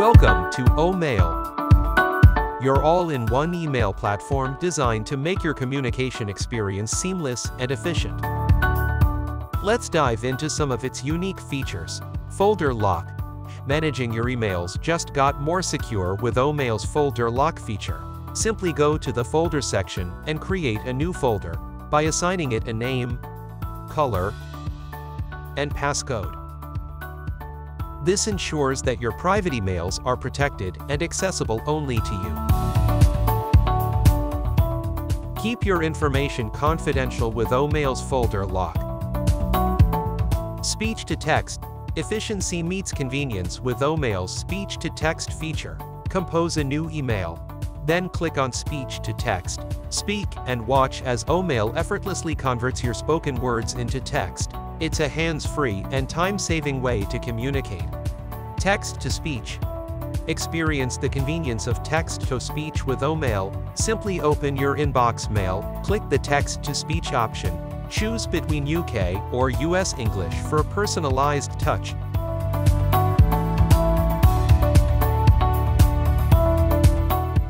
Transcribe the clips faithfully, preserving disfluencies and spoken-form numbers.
Welcome to Omail, your all-in-one email platform designed to make your communication experience seamless and efficient. Let's dive into some of its unique features. Folder Lock. Managing your emails just got more secure with Omail's Folder Lock feature. Simply go to the folder section and create a new folder by assigning it a name, color, and passcode. This ensures that your private emails are protected and accessible only to you. Keep your information confidential with Omail's Folder Lock. Speech-to-text. Efficiency meets convenience with Omail's speech-to-text feature. Compose a new email, then click on speech-to-text. Speak and watch as Omail effortlessly converts your spoken words into text. It's a hands-free and time-saving way to communicate. Text-to-speech. Experience the convenience of text-to-speech with Omail. Simply open your inbox mail, click the text-to-speech option, choose between U K or U S English for a personalized touch.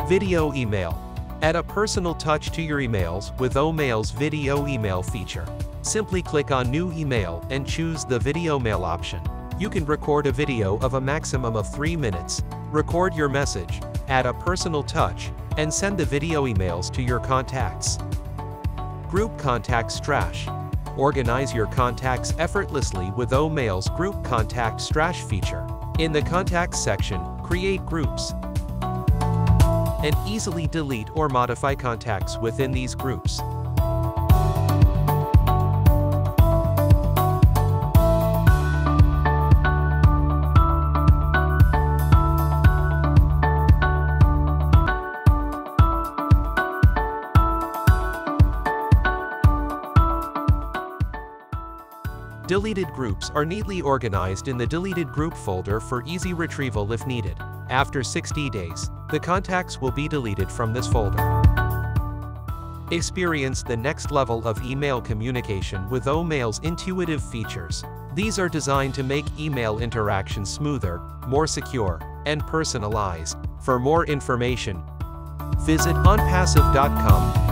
Video email. Add a personal touch to your emails with Omail's video email feature. Simply click on New Email and choose the Video Mail option. You can record a video of a maximum of three minutes, record your message, add a personal touch, and send the video emails to your contacts. Group Contacts Trash. Organize your contacts effortlessly with Omail's Group Contacts Trash feature. In the Contacts section, create groups and easily delete or modify contacts within these groups. Deleted groups are neatly organized in the Deleted Group folder for easy retrieval if needed. After sixty days, the contacts will be deleted from this folder. Experience the next level of email communication with Omail's intuitive features. These are designed to make email interaction smoother, more secure, and personalized. For more information, visit on passive dot com.